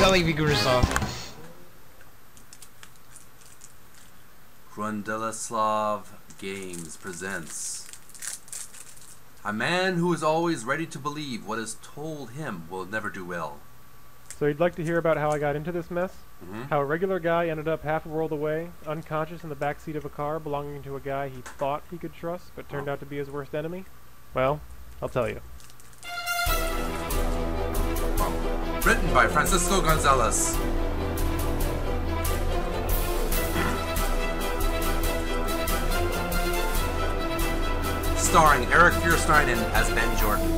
selling the Gurzov. Grundislav Games presents a man who is always ready to believe what is told him will never do well. So you'd like to hear about how I got into this mess? Mm-hmm. How a regular guy ended up half a world away, unconscious in the backseat of a car belonging to a guy he thought he could trust, but turned out to be his worst enemy? Well, I'll tell you. Written by Francisco Gonzalez. Starring Eric Fierstein as Ben Jordan.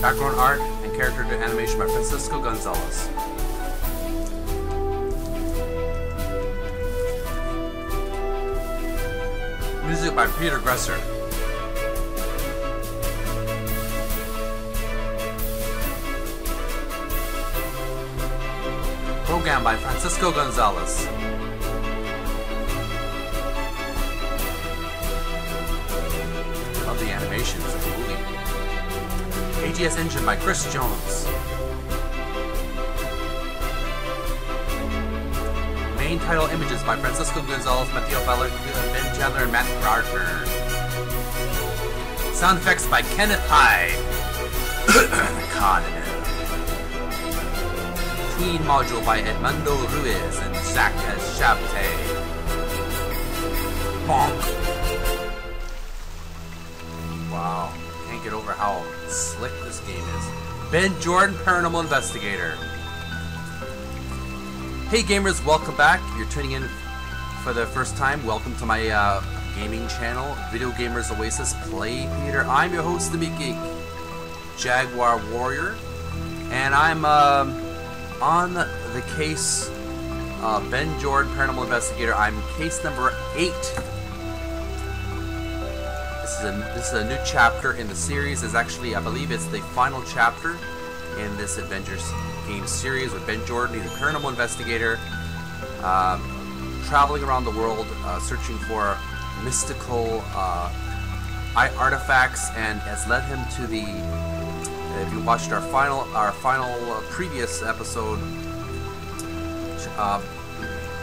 Background art and character animation by Francisco Gonzalez. Music by Peter Gresser. Program by Francisco Gonzalez. Of the animations in the movie. AGS engine by Chris Jones. Main title images by Francisco Gonzalez, Matteo Feller, Ben Chandler, and Matt Archer. Sound effects by Kenneth High. God. Queen module by Edmundo Ruiz and Zack S. Shabte. Bonk. Wow. Can't get over how slick this game is. Ben Jordan, Paranormal Investigator. Hey gamers, welcome back. If you're tuning in for the first time, welcome to my gaming channel, Video Gamers Oasis Play Theater. I'm your host, the Meat Geek, Jaguar Warrior, and I'm on the case Ben Jordan, Paranormal Investigator. I'm case number 8. This is a new chapter in the series. Is actually, I believe it's the final chapter in this adventures game series with Ben Jordan. He's a paranormal investigator traveling around the world searching for mystical artifacts, and has led him to the, if you watched our previous episode,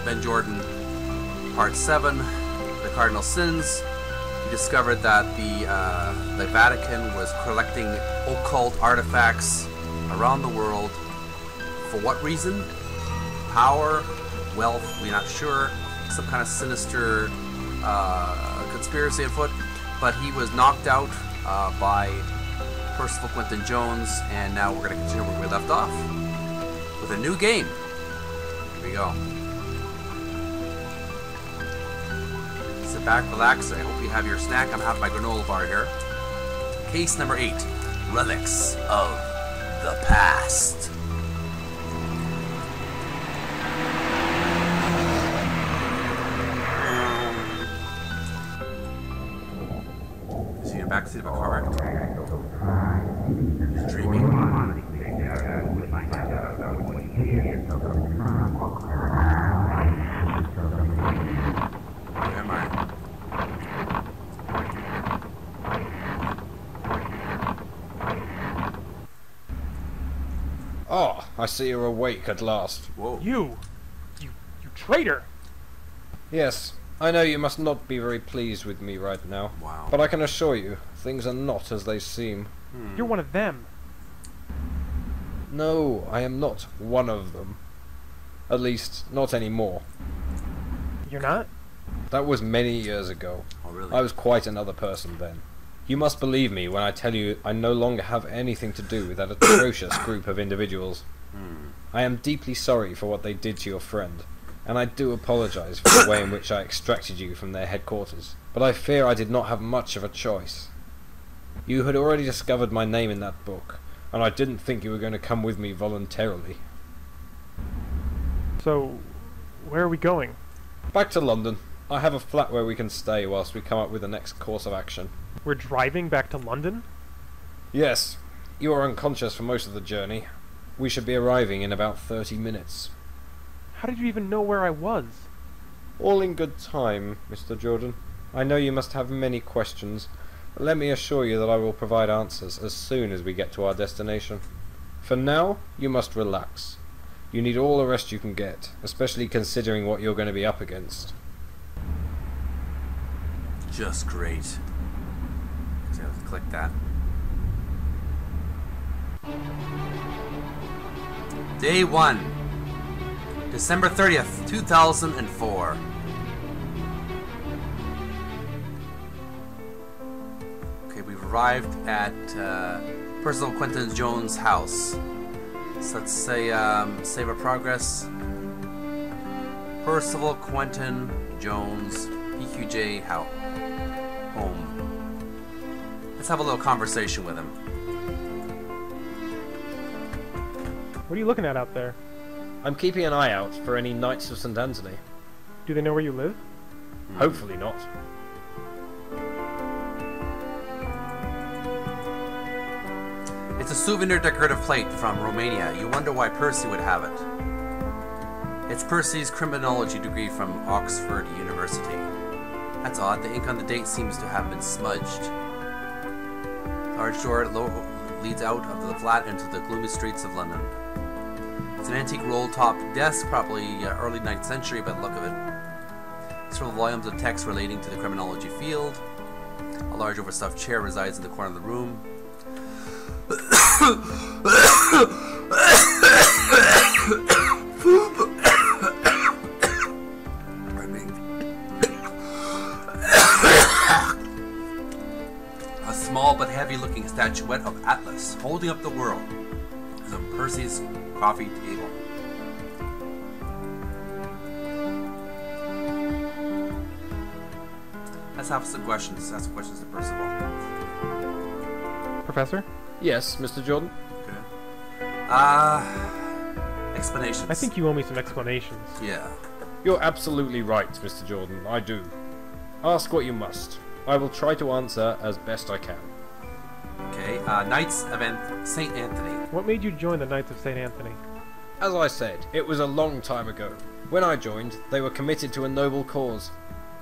Ben Jordan Part 7, The Cardinal Sins, discovered that the Vatican was collecting occult artifacts around the world. For what reason? Power, wealth, we're not sure. Some kind of sinister conspiracy afoot. But he was knocked out by Percival Quentin Jones, and now we're going to continue where we left off with a new game. Here we go. Sit back, relax. I hope you have your snack. I'm having my granola bar here. Case number 8, Relics of the Past. Is he in the backseat of a car? He's dreaming. Where am I? I see you're awake at last. Whoa. You traitor! Yes, I know you must not be very pleased with me right now. Wow. But I can assure you, things are not as they seem. Hmm. You're one of them. No, I am not one of them. At least, not anymore. You're not? That was many years ago. Oh, really? I was quite another person then. You must believe me when I tell you I no longer have anything to do with that atrocious group of individuals. I am deeply sorry for what they did to your friend, and I do apologize for the way in which I extracted you from their headquarters, but I fear I did not have much of a choice. You had already discovered my name in that book, and I didn't think you were going to come with me voluntarily. So, where are we going? Back to London. I have a flat where we can stay whilst we come up with the next course of action. We're driving back to London? Yes. You are unconscious for most of the journey. We should be arriving in about 30 minutes. How did you even know where I was? All in good time, Mr. Jordan. I know you must have many questions. Let me assure you that I will provide answers as soon as we get to our destination. For now, you must relax. You need all the rest you can get, especially considering what you're going to be up against. Just great. Because I have to click that. Day 1. December 30th, 2004. Okay, we've arrived at Percival Quentin Jones' house. So let's say save our progress. Percival Quentin Jones PQJ home. Let's have a little conversation with him. What are you looking at out there? I'm keeping an eye out for any Knights of St. Anthony. Do they know where you live? Hopefully not. It's a souvenir decorative plate from Romania. You wonder why Percy would have it. It's Percy's criminology degree from Oxford University. That's odd. The ink on the date seems to have been smudged. The large door leads out of the flat into the gloomy streets of London. It's an antique roll-top desk, probably early 9th century by the look of it. Several volumes of text relating to the criminology field. A large overstuffed chair resides in the corner of the room. A small but heavy-looking statuette of Atlas, holding up the world, is on Percy's coffee table. Let's have some questions. Ask questions to Percival. Professor? Yes, Mr. Jordan? Okay. Explanations. I think you owe me some explanations. Yeah. You're absolutely right, Mr. Jordan. I do. Ask what you must. I will try to answer as best I can. Okay, Knights of St. Anthony. What made you join the Knights of St. Anthony? As I said, it was a long time ago. When I joined, they were committed to a noble cause.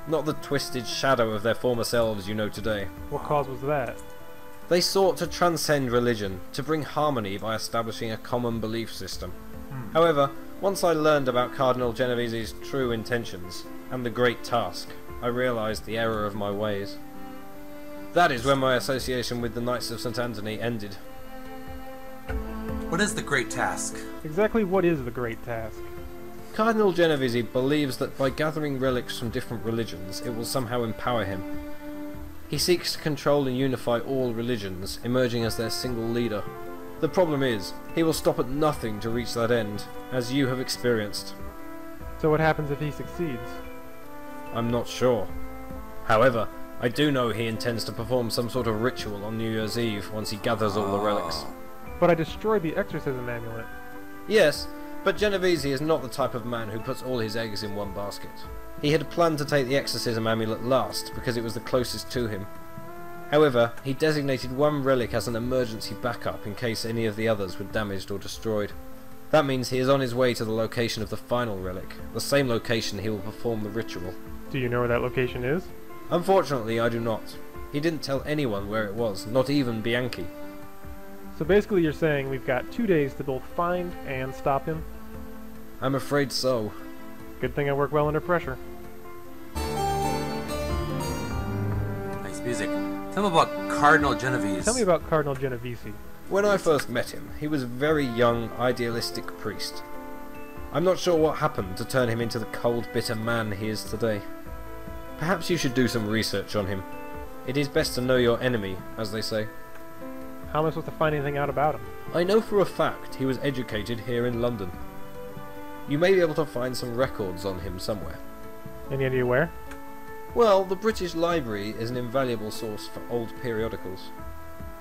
Not the twisted shadow of their former selves you know today. What cause was that? They sought to transcend religion, to bring harmony by establishing a common belief system. However, once I learned about Cardinal Genovese's true intentions, and the great task, I realized the error of my ways. That is when my association with the Knights of St. Anthony ended. What is the great task? Exactly what is the great task? Cardinal Genovese believes that by gathering relics from different religions, it will somehow empower him. He seeks to control and unify all religions, emerging as their single leader. The problem is, he will stop at nothing to reach that end, as you have experienced. So what happens if he succeeds? I'm not sure. However, I do know he intends to perform some sort of ritual on New Year's Eve once he gathers all the relics. But I destroyed the exorcism amulet. Yes, but Genovese is not the type of man who puts all his eggs in one basket. He had planned to take the exorcism amulet last because it was the closest to him. However, he designated one relic as an emergency backup in case any of the others were damaged or destroyed. That means he is on his way to the location of the final relic, the same location he will perform the ritual. Do you know where that location is? Unfortunately, I do not. He didn't tell anyone where it was, not even Bianchi. So basically you're saying we've got 2 days to both find and stop him? I'm afraid so. Good thing I work well under pressure. Nice music. Tell me about Cardinal Genovese. Tell me about Cardinal Genovese. When I first met him, he was a very young, idealistic priest. I'm not sure what happened to turn him into the cold, bitter man he is today. Perhaps you should do some research on him. It is best to know your enemy, as they say. How am I supposed to find anything out about him? I know for a fact he was educated here in London. You may be able to find some records on him somewhere. Any idea where? Well, the British Library is an invaluable source for old periodicals.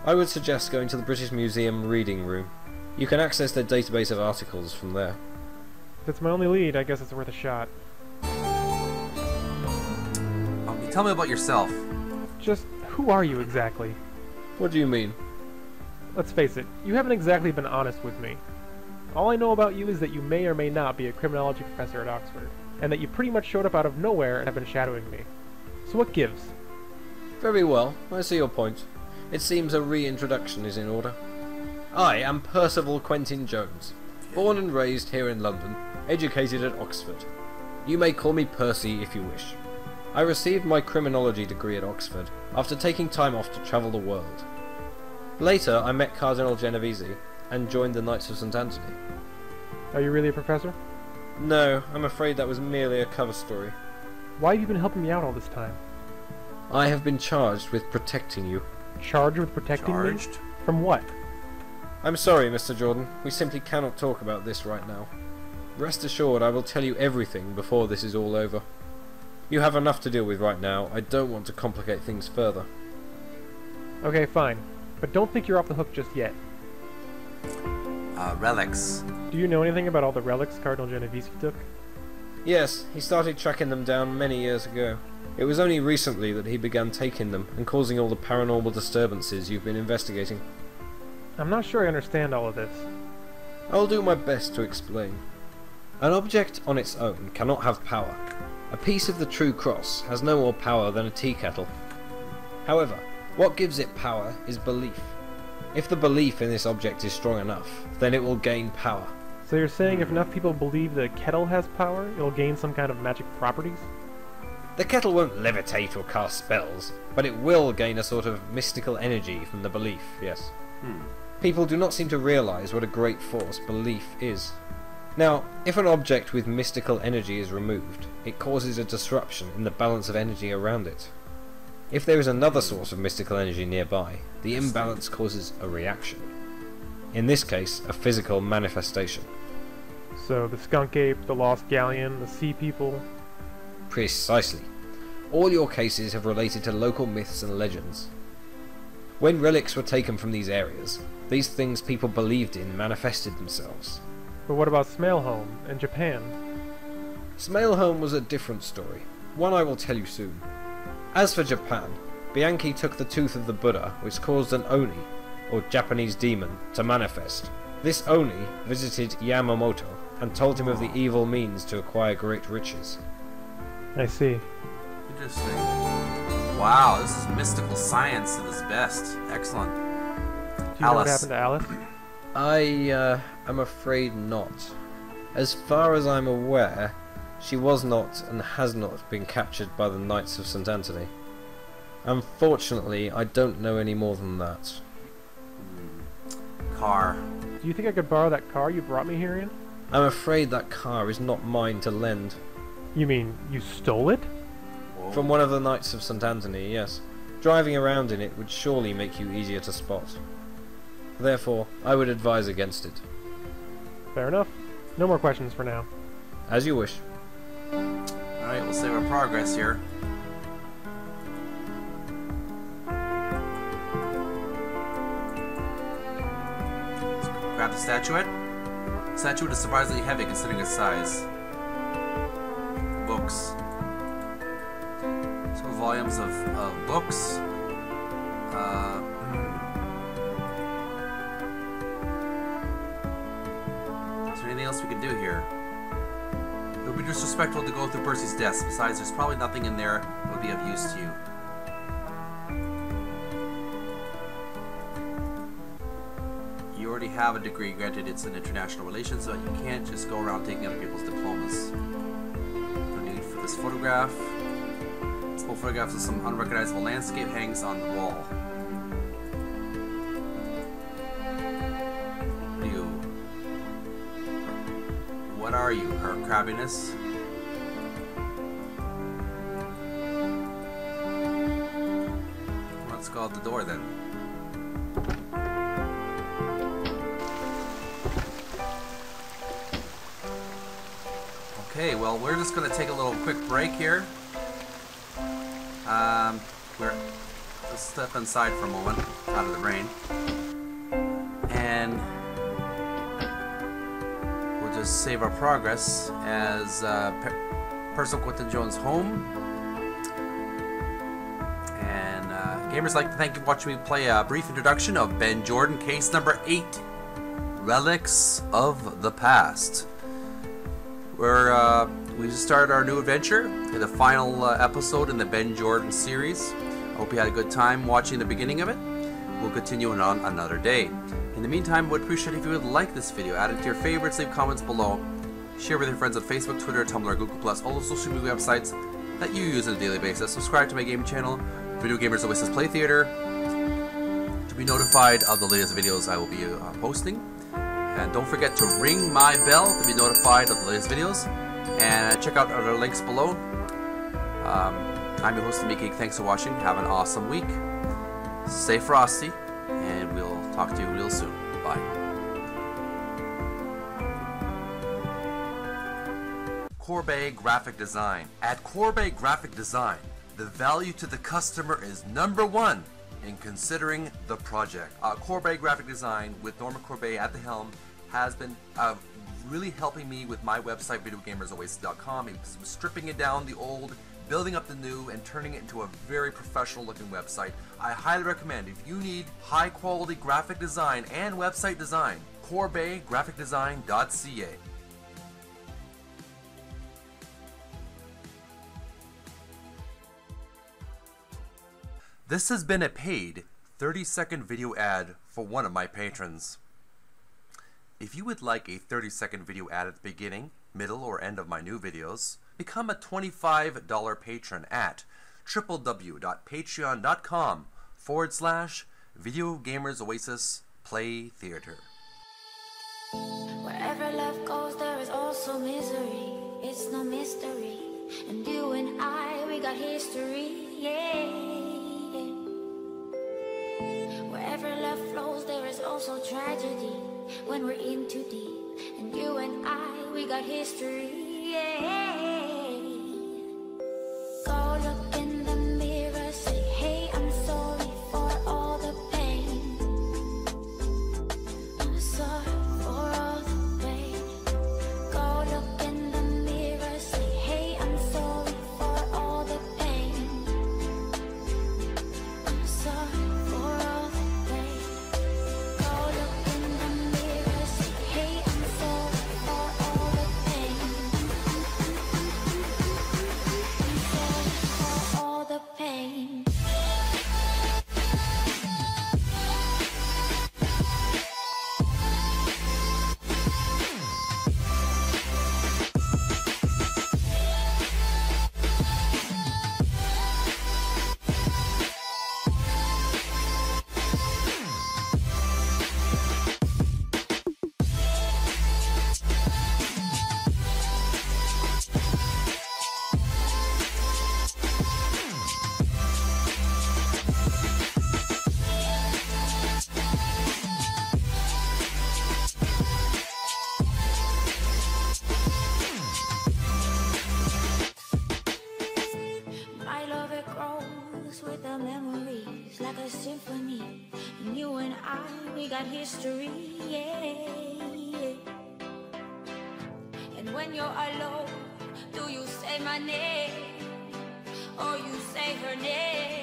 I would suggest going to the British Museum Reading Room. You can access their database of articles from there. If it's my only lead, I guess it's worth a shot. Tell me about yourself. Just, who are you exactly? What do you mean? Let's face it, you haven't exactly been honest with me. All I know about you is that you may or may not be a criminology professor at Oxford, and that you pretty much showed up out of nowhere and have been shadowing me. So what gives? Very well, I see your point. It seems a reintroduction is in order. I am Percival Quentin Jones, born and raised here in London, educated at Oxford. You may call me Percy if you wish. I received my criminology degree at Oxford after taking time off to travel the world. Later I met Cardinal Genovese and joined the Knights of St. Anthony. Are you really a professor? No, I'm afraid that was merely a cover story. Why have you been helping me out all this time? I have been charged with protecting you. Charged with protecting me? From what? I'm sorry, Mr. Jordan. We simply cannot talk about this right now. Rest assured, I will tell you everything before this is all over. You have enough to deal with right now. I don't want to complicate things further. Okay, fine. But don't think you're off the hook just yet. Relics. Do you know anything about all the relics Cardinal Genovese took? Yes, he started tracking them down many years ago. It was only recently that he began taking them and causing all the paranormal disturbances you've been investigating. I'm not sure I understand all of this. I'll do my best to explain. An object on its own cannot have power. A piece of the true cross has no more power than a tea kettle. However, what gives it power is belief. If the belief in this object is strong enough, then it will gain power. So you're saying if enough people believe the kettle has power, it'll gain some kind of magic properties? The kettle won't levitate or cast spells, but it will gain a sort of mystical energy from the belief, yes. People do not seem to realize what a great force belief is. Now, if an object with mystical energy is removed, it causes a disruption in the balance of energy around it. If there is another source of mystical energy nearby, the imbalance causes a reaction. In this case, a physical manifestation. So the skunk ape, the lost galleon, the sea people... Precisely. All your cases have related to local myths and legends. When relics were taken from these areas, these things people believed in manifested themselves. But what about Smailholm and Japan? Smailholm was a different story, one I will tell you soon. As for Japan, Bianchi took the tooth of the Buddha, which caused an Oni, or Japanese demon, to manifest. This Oni visited Yamamoto and told him of the evil means to acquire great riches. I see. Interesting. Wow, this is mystical science at its best. Excellent. Do you know what happened to Alice? I'm afraid not. As far as I'm aware, she was not and has not been captured by the Knights of St. Anthony. Unfortunately, I don't know any more than that. Car. Do you think I could borrow that car you brought me here in? I'm afraid that car is not mine to lend. You mean, you stole it? Whoa. From one of the Knights of St. Anthony, yes. Driving around in it would surely make you easier to spot. Therefore, I would advise against it. Fair enough. No more questions for now. As you wish. Alright, we'll save our progress here. Let's grab the statuette. The statuette is surprisingly heavy considering its size. Books. So volumes of books. Is there anything else we can do here? It would be disrespectful to go through Percy's desk. Besides, there's probably nothing in there that would be of use to you. You already have a degree. Granted, it's in international relations, but you can't just go around taking other people's diplomas. This photograph. This whole photograph of some unrecognizable landscape hangs on the wall. You. What are you, her crabbiness? Let's go out the door then. Okay, well, we're just going to take a little quick break here. Let's step inside for a moment, out of the rain. And we'll just save our progress as Percival Quentin Jones home. And gamers, like to thank you for watching me play a brief introduction of Ben Jordan, case number 8, Relics of the Past. We're we just started our new adventure in the final episode in the Ben Jordan series. I hope you had a good time watching the beginning of it. We'll continue on another day. In the meantime, would appreciate if you would like this video, add it to your favorites, leave comments below, share with your friends on Facebook, Twitter, Tumblr, Google+, all the social media websites that you use on a daily basis. Subscribe to my gaming channel, Video Gamers Oasis Play Theater, to be notified of the latest videos I will be posting. And don't forget to ring my bell to be notified of the latest videos. And check out our links below. I'm your host, Mickey. Thanks for watching. Have an awesome week. Stay frosty, and we'll talk to you real soon. Bye. Corbeil Graphic Design. At Corbeil Graphic Design, the value to the customer is #1 in considering the project. Corbeil Graphic Design, with Norma Corbeil at the helm, has been really helping me with my website, videogamersalways.com. It's stripping it down, the old, building up the new, and turning it into a very professional looking website. I highly recommend, if you need high quality graphic design and website design, corbeilgraphicdesign.ca. This has been a paid 30-second video ad for one of my patrons. If you would like a 30-second video ad at the beginning, middle, or end of my new videos, become a $25 patron at www.patreon.com/Video Gamers Oasis Play Theater. Wherever love goes, there is also misery. It's no mystery. And you and I, we got history. Yeah. Wherever love flows, there is also tragedy. When we're in too deep, and you and I, we got history. Yeah. Go look in the mirror, say, hey, I'm sorry for all the pain. I'm sorry for all the pain. Go look in the mirror, say, hey, I'm sorry for all the pain. I'm sorry. History, yeah. And when you're alone, do you say my name, or you say her name?